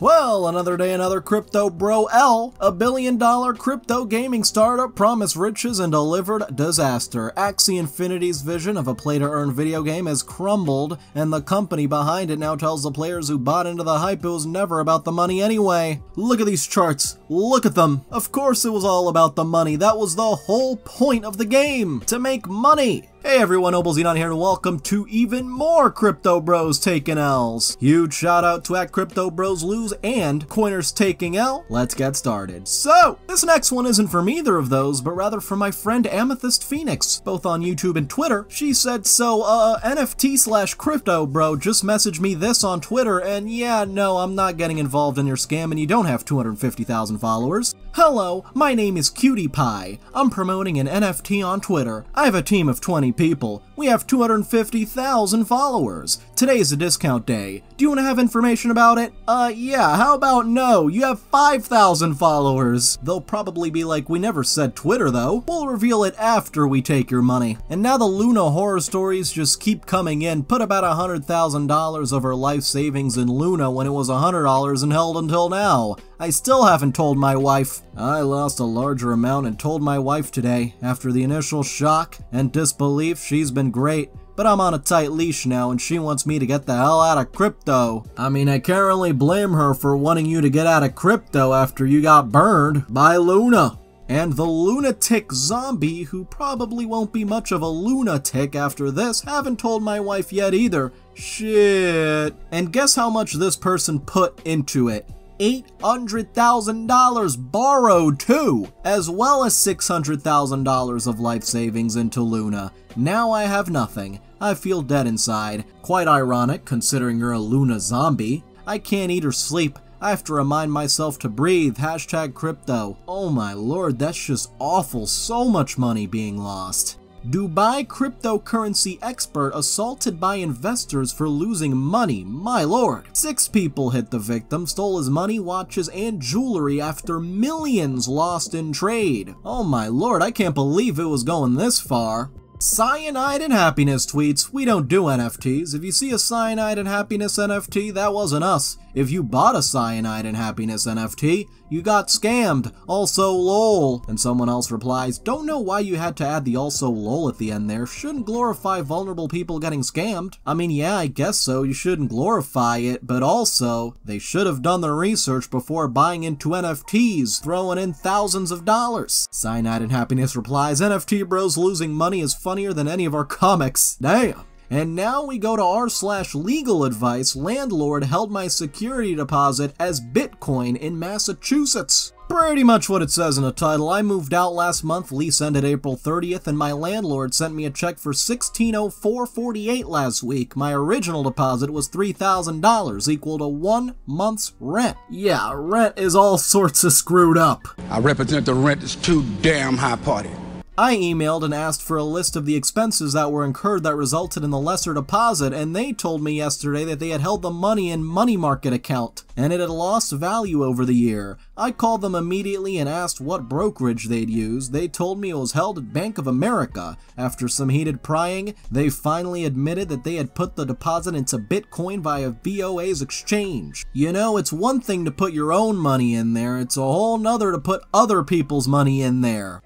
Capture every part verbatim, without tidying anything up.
Well, another day, another crypto bro. L, a billion dollar crypto gaming startup promised riches and delivered disaster. Axie Infinity's vision of a play-to-earn video game has crumbled, and the company behind it now tells the players who bought into the hype it was never about the money anyway. Look at these charts. Look at them. Of course it was all about the money. That was the whole point of the game, to make money. Hey everyone, Noble Xenon here, and welcome to even more Crypto Bros Taking L's. Huge shout out to at Crypto Bros Lose and Coiners Taking L. Let's get started. So, this next one isn't from either of those, but rather from my friend Amethyst Phoenix, both on YouTube and Twitter. She said, so, uh, N F T slash Crypto Bro, just message me this on Twitter, and yeah, no, I'm not getting involved in your scam, and you don't have two hundred fifty thousand followers. Hello, my name is Cutie Pie. I'm promoting an N F T on Twitter. I have a team of twenty people. We have two hundred fifty thousand followers. Today's a discount day. Do you want to have information about it? Uh, yeah, how about no? You have five thousand followers. They'll probably be like, we never said Twitter though. We'll reveal it after we take your money. And now the Luna horror stories just keep coming in. Put about one hundred thousand dollars of her life savings in Luna when it was one hundred dollars and held until now. I still haven't told my wife. I lost a larger amount and told my wife today. After the initial shock and disbelief, she's been great. But I'm on a tight leash now, and she wants me to get the hell out of crypto. I mean, I can't really blame her for wanting you to get out of crypto after you got burned by Luna. And the lunatic zombie, who probably won't be much of a lunatic after this, haven't told my wife yet either. Shit. And guess how much this person put into it? eight hundred thousand dollars borrowed too, as well as six hundred thousand dollars of life savings into Luna. Now I have nothing. I feel dead inside. Quite ironic considering you're a Luna zombie. I can't eat or sleep. I have to remind myself to breathe. Hashtag crypto. Oh my lord, that's just awful. So much money being lost. Dubai cryptocurrency expert assaulted by investors for losing money. My lord. Six people hit the victim, stole his money, watches, and jewelry after millions lost in trade. Oh my lord, I can't believe it was going this far. Cyanide and Happiness tweets, we don't do N F Ts. If you see a Cyanide and Happiness N F T, that wasn't us. If you bought a Cyanide and Happiness N F T, you got scammed. Also lol. And someone else replies, don't know why you had to add the also lol at the end there. Shouldn't glorify vulnerable people getting scammed. I mean, yeah, I guess so. You shouldn't glorify it, but also, they should have done their research before buying into N F Ts, throwing in thousands of dollars. Cyanide and Happiness replies, N F T bros losing money is funnier than any of our comics. Damn. And now we go to r slash legal advice. Landlord held my security deposit as Bitcoin in Massachusetts. Pretty much what it says in the title. I moved out last month, lease ended April thirtieth, and my landlord sent me a check for sixteen oh four forty-eight last week. My original deposit was three thousand dollars, equal to one month's rent. Yeah, rent is all sorts of screwed up. I represent the rent is too damn high party. I emailed and asked for a list of the expenses that were incurred that resulted in the lesser deposit, and they told me yesterday that they had held the money in money market account, and it had lost value over the year. I called them immediately and asked what brokerage they'd used. They told me it was held at Bank of America. After some heated prying, they finally admitted that they had put the deposit into Bitcoin via V O A's exchange. You know, it's one thing to put your own money in there, it's a whole nother to put other people's money in there.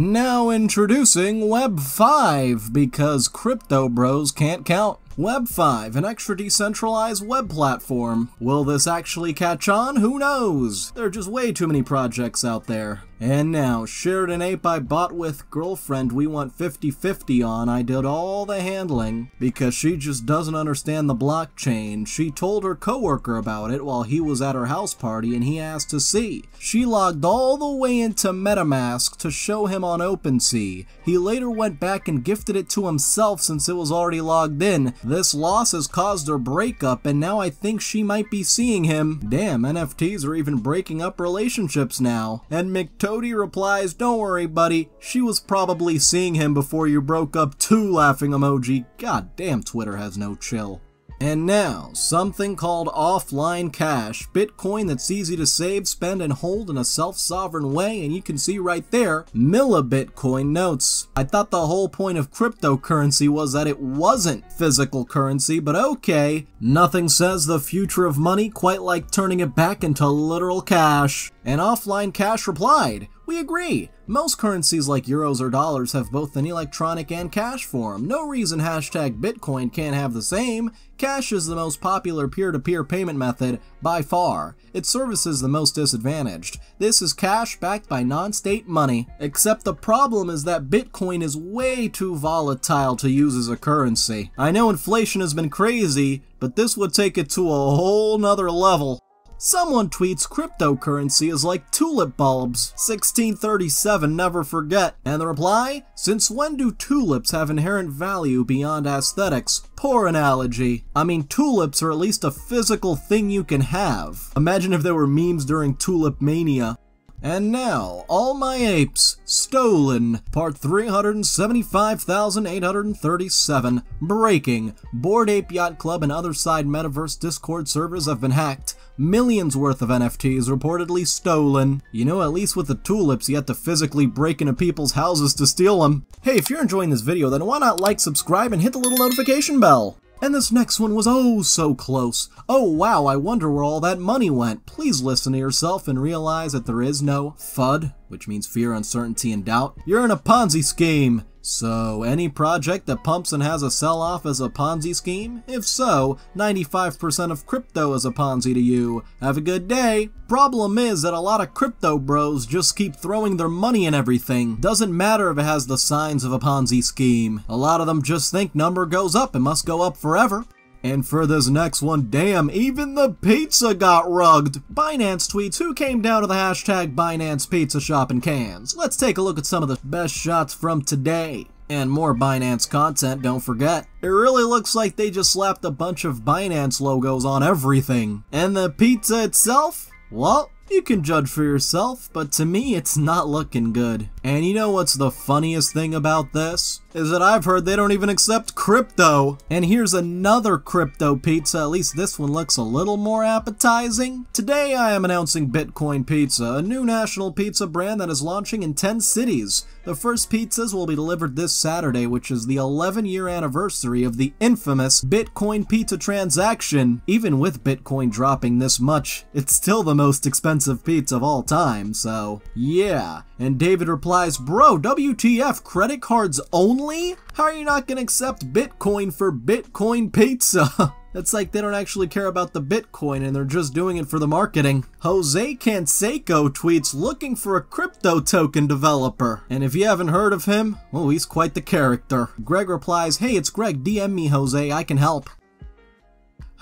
Now introducing Web five, because crypto bros can't count. Web five, an extra decentralized web platform. Will this actually catch on? Who knows? There are just way too many projects out there. And now, shared an ape I bought with girlfriend we want fifty fifty on. I did all the handling because she just doesn't understand the blockchain. She told her coworker about it while he was at her house party and he asked to see. She logged all the way into MetaMask to show him on OpenSea. He later went back and gifted it to himself since it was already logged in. This loss has caused her breakup and now I think she might be seeing him. Damn, N F Ts are even breaking up relationships now. And McTo Cody replies, don't worry buddy, she was probably seeing him before you broke up too, laughing emoji. God damn, Twitter has no chill. And now, something called offline cash, Bitcoin that's easy to save, spend, and hold in a self-sovereign way, and you can see right there, millibitcoin notes. I thought the whole point of cryptocurrency was that it wasn't physical currency, but okay. Nothing says the future of money quite like turning it back into literal cash. And offline cash replied, "We agree. Most currencies like euros or dollars have both an electronic and cash form. No reason hashtag Bitcoin can't have the same. Cash is the most popular peer-to-peer payment method by far. It services the most disadvantaged. This is cash backed by non-state money. Except the problem is that Bitcoin is way too volatile to use as a currency. I know inflation has been crazy, but this would take it to a whole nother level." Someone tweets, "Cryptocurrency is like tulip bulbs. sixteen thirty-seven, never forget." And the reply? "Since when do tulips have inherent value beyond aesthetics? Poor analogy. I mean, tulips are at least a physical thing you can have. Imagine if there were memes during tulip mania." And now, All My Apes, Stolen, part three hundred seventy-five thousand eight hundred thirty-seven, breaking. Bored Ape Yacht Club and other side metaverse Discord servers have been hacked. Millions worth of N F Ts reportedly stolen. You know, at least with the tulips, you have to physically break into people's houses to steal them. Hey, if you're enjoying this video, then why not like, subscribe, and hit the little notification bell? And this next one was oh so close. Oh wow, I wonder where all that money went. Please listen to yourself and realize that there is no FUD, which means fear, uncertainty, and doubt. You're in a Ponzi scheme. So, any project that pumps and has a sell-off is a Ponzi scheme? If so, ninety-five percent of crypto is a Ponzi to you. Have a good day! Problem is that a lot of crypto bros just keep throwing their money in everything. Doesn't matter if it has the signs of a Ponzi scheme. A lot of them just think number goes up and must go up forever. And for this next one, damn, even the pizza got rugged. Binance tweets, "Who came down to the hashtag Binance Pizza Shop in Cans?" Let's take a look at some of the best shots from today. And more Binance content, don't forget. It really looks like they just slapped a bunch of Binance logos on everything. And the pizza itself? Well, you can judge for yourself, but to me, it's not looking good. And you know what's the funniest thing about this? Is that I've heard they don't even accept crypto. And here's another crypto pizza, at least this one looks a little more appetizing. "Today I am announcing Bitcoin Pizza, a new national pizza brand that is launching in ten cities. The first pizzas will be delivered this Saturday, which is the eleven year anniversary of the infamous Bitcoin Pizza transaction. Even with Bitcoin dropping this much, it's still the most expensive pizza of all time, so yeah." And David replies, "Bro, W T F, credit cards only? How are you not gonna accept Bitcoin for Bitcoin Pizza?" It's like they don't actually care about the Bitcoin and they're just doing it for the marketing. Jose Canseco tweets, "Looking for a crypto token developer." And if you haven't heard of him, oh, he's quite the character. Greg replies, "Hey, it's Greg, D M me Jose, I can help."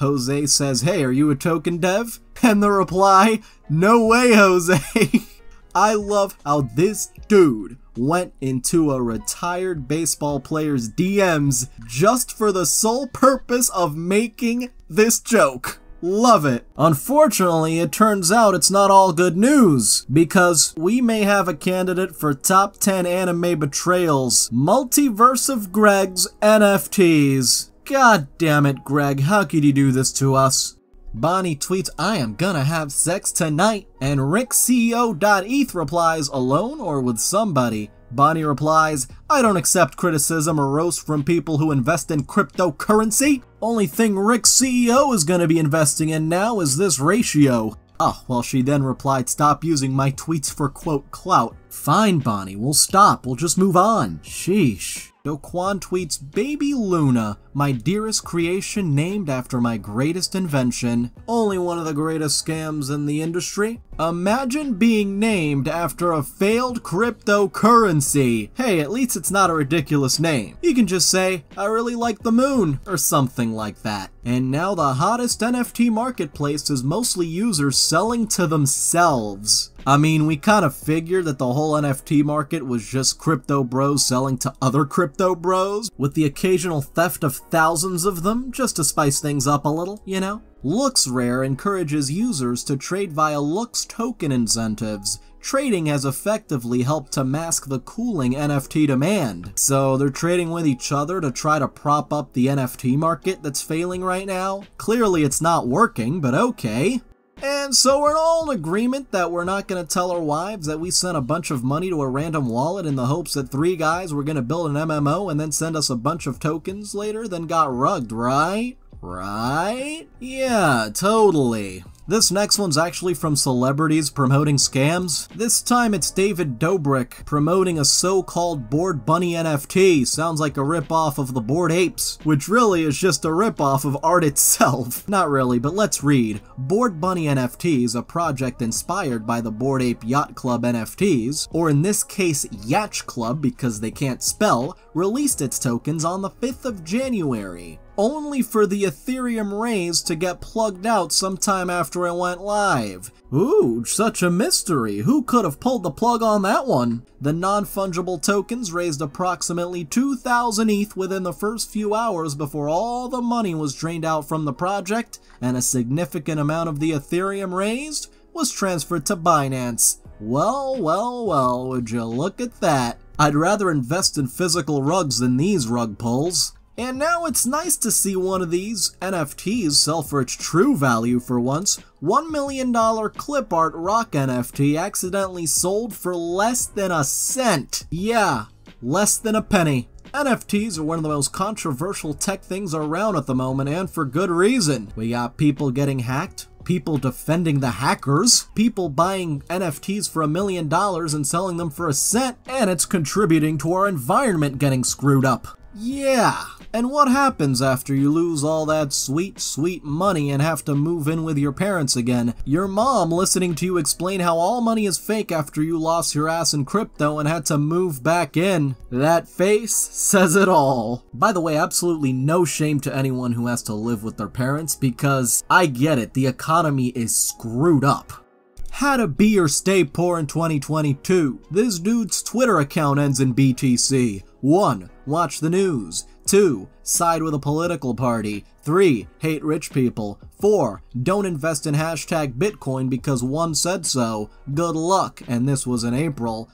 Jose says, "Hey, are you a token dev?" And the reply, "No way, Jose." I love how this dude went into a retired baseball player's D Ms just for the sole purpose of making this joke. Love it. Unfortunately, it turns out it's not all good news, because we may have a candidate for top ten anime betrayals. Multiverse of Greg's N F Ts. God damn it, Greg, how could you do this to us? Bonnie tweets, "I am gonna have sex tonight." And Rick C E O dot E T H replies, "Alone or with somebody?" Bonnie replies, "I don't accept criticism or roast from people who invest in cryptocurrency. Only thing Rick C E O is gonna be investing in now is this ratio." Oh, well, she then replied, "Stop using my tweets for quote clout." Fine, Bonnie, we'll stop, we'll just move on. Sheesh. Doquan tweets, "Baby Luna, my dearest creation named after my greatest invention." Only one of the greatest scams in the industry. Imagine being named after a failed cryptocurrency. Hey, at least it's not a ridiculous name. You can just say, "I really like the moon," or something like that. And now the hottest N F T marketplace is mostly users selling to themselves. I mean, we kind of figured that the whole N F T market was just crypto bros selling to other crypto bros, with the occasional theft of thousands of them, just to spice things up a little, you know? LooksRare encourages users to trade via Looks token incentives. trading has effectively helped to mask the cooling N F T demand. So they're trading with each other to try to prop up the N F T market that's failing right now. Clearly it's not working, but okay. And so we're all in agreement that we're not going to tell our wives that we sent a bunch of money to a random wallet in the hopes that three guys were going to build an M M O and then send us a bunch of tokens later, then got rugged, right? Right? Yeah, totally. This next one's actually from celebrities promoting scams. This time it's David Dobrik promoting a so-called Bored Bunny N F T. Sounds like a ripoff of the Bored Apes, which really is just a ripoff of art itself. Not really, but let's read. Bored Bunny N F Ts, a project inspired by the Bored Ape Yacht Club N F Ts, or in this case Yacht Club because they can't spell, released its tokens on the fifth of January. Only for the Ethereum raise to get plugged out sometime after it went live. Ooh, such a mystery. Who could have pulled the plug on that one? The non-fungible tokens raised approximately two thousand E T H within the first few hours before all the money was drained out from the project, and a significant amount of the Ethereum raised was transferred to Binance. Well, well, well, would you look at that. I'd rather invest in physical rugs than these rug pulls. And now it's nice to see one of these N F Ts sell for its true value for once. one million dollar clip art rock N F T accidentally sold for less than a cent. Yeah, less than a penny. N F Ts are one of the most controversial tech things around at the moment, and for good reason. We got people getting hacked, people defending the hackers, people buying N F Ts for a million dollars and selling them for a cent, and it's contributing to our environment getting screwed up. Yeah. And what happens after you lose all that sweet, sweet money and have to move in with your parents again? Your mom listening to you explain how all money is fake after you lost your ass in crypto and had to move back in. That face says it all. By the way, absolutely no shame to anyone who has to live with their parents, because I get it, the economy is screwed up. How to be or stay poor in twenty twenty-two. This dude's Twitter account ends in B T C. one. Watch the news. two. Side with a political party. three. Hate rich people. four. Don't invest in hashtag Bitcoin because one said so. Good luck. And this was in April.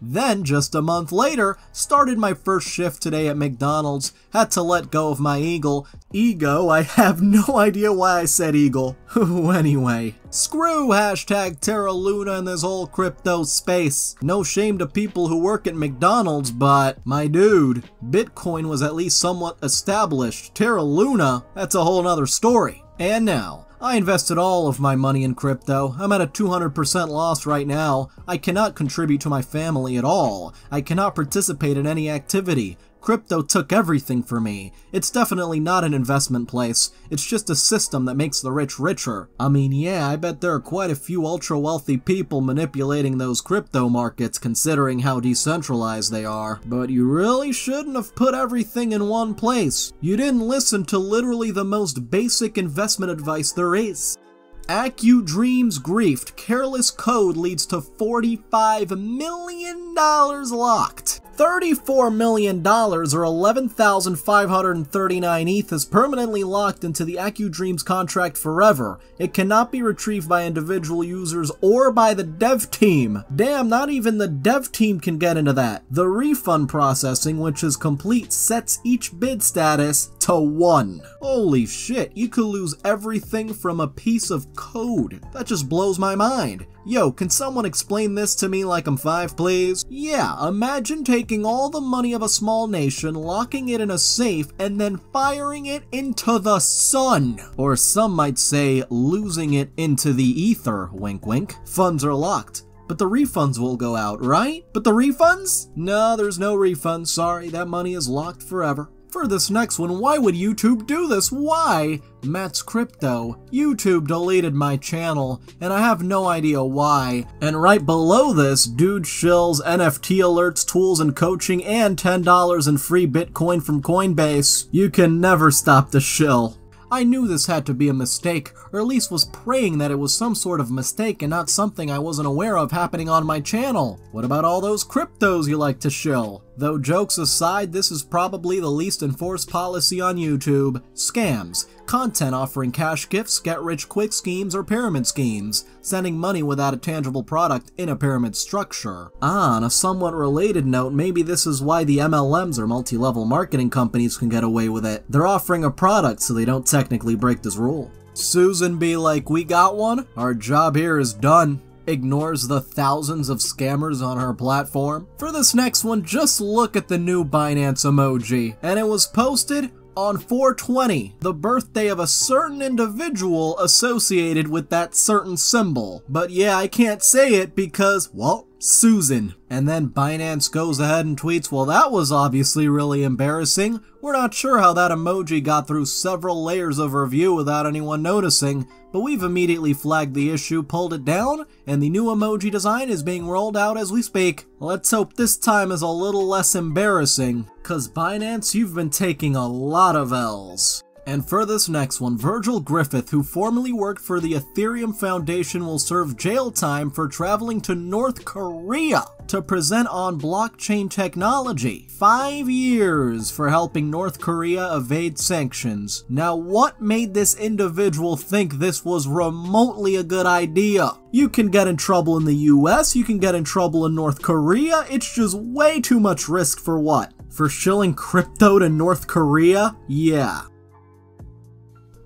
Then, just a month later, started my first shift today at McDonald's. Had to let go of my eagle. Ego? I have no idea why I said eagle. Anyway. Screw hashtag Terra Luna and this whole crypto space. No shame to people who work at McDonald's, but my dude, Bitcoin was at least somewhat established. Terra Luna? That's a whole nother story. And now, I invested all of my money in crypto. I'm at a two hundred percent loss right now. I cannot contribute to my family at all. I cannot participate in any activity. Crypto took everything for me. It's definitely not an investment place. It's just a system that makes the rich richer. I mean, yeah, I bet there are quite a few ultra-wealthy people manipulating those crypto markets considering how decentralized they are. But you really shouldn't have put everything in one place. You didn't listen to literally the most basic investment advice there is. AccuDream's griefed careless code leads to forty-five million dollars locked. thirty-four million dollars or eleven thousand five hundred thirty-nine E T H is permanently locked into the AccuDream's contract forever. It cannot be retrieved by individual users or by the dev team. Damn, not even the dev team can get into that. The refund processing, which is complete, sets each bid status to one. Holy shit, you could lose everything from a piece of code. That just blows my mind. Yo, can someone explain this to me like I'm five, please? Yeah, imagine taking all the money of a small nation, locking it in a safe, and then firing it into the sun. Or some might say, losing it into the ether, wink wink. Funds are locked. But the refunds will go out, right? But the refunds? No, there's no refunds, sorry, that money is locked forever. For this next one, why would YouTube do this? Why? Matt's Crypto. YouTube deleted my channel, and I have no idea why. And right below this, dude shills, N F T alerts, tools and coaching, and ten dollars in free Bitcoin from Coinbase. You can never stop the shill. I knew this had to be a mistake, or at least was praying that it was some sort of mistake and not something I wasn't aware of happening on my channel. What about all those cryptos you like to shill? Though jokes aside, this is probably the least enforced policy on YouTube. Scams. Content offering cash gifts, get-rich-quick schemes, or pyramid schemes. Sending money without a tangible product in a pyramid structure. Ah, on a somewhat related note, maybe this is why the M L Ms or multi-level marketing companies can get away with it. They're offering a product, so they don't technically break this rule. Susan be like, we got one? Our job here is done. Ignores the thousands of scammers on her platform. For this next one, just look at the new Binance emoji. And it was posted on four twenty, the birthday of a certain individual associated with that certain symbol. But yeah, I can't say it because, well, Susan. And then Binance goes ahead and tweets, well, that was obviously really embarrassing. We're not sure how that emoji got through several layers of review without anyone noticing, but we've immediately flagged the issue, pulled it down, and the new emoji design is being rolled out as we speak. Let's hope this time is a little less embarrassing, cause Binance, you've been taking a lot of L's. And for this next one, Virgil Griffith, who formerly worked for the Ethereum Foundation, will serve jail time for traveling to North Korea to present on blockchain technology. Five years for helping North Korea evade sanctions. Now, what made this individual think this was remotely a good idea? You can get in trouble in the U S, you can get in trouble in North Korea, it's just way too much risk for what? For shilling crypto to North Korea? Yeah.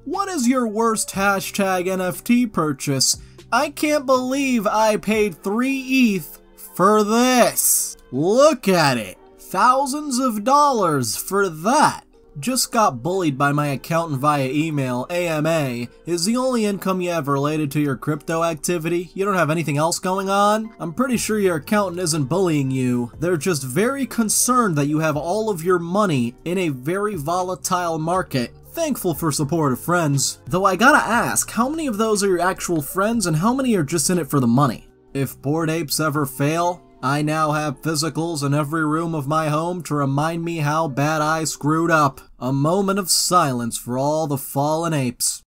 What is your worst hashtag N F T purchase? I can't believe I paid three E T H for this. Look at it. Thousands of dollars for that. Just got bullied by my accountant via email. A M A is the only income you have related to your crypto activity. You don't have anything else going on? I'm pretty sure your accountant isn't bullying you. They're just very concerned that you have all of your money in a very volatile market. Thankful for supportive friends. Though I gotta ask, how many of those are your actual friends and how many are just in it for the money? If Bored Apes ever fail, I now have physicals in every room of my home to remind me how bad I screwed up. A moment of silence for all the fallen apes.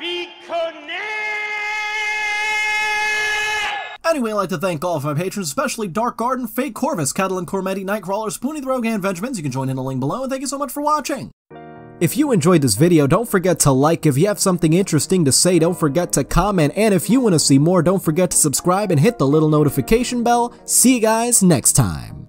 Be connected! Anyway, I'd like to thank all of my patrons, especially Dark Garden, Fake Corvus, Catalan Cormetti, Nightcrawler, Spoonie the Rogue, and Vengemans. You can join in the link below, and thank you so much for watching! If you enjoyed this video, don't forget to like. If you have something interesting to say, don't forget to comment. And if you want to see more, don't forget to subscribe and hit the little notification bell. See you guys next time!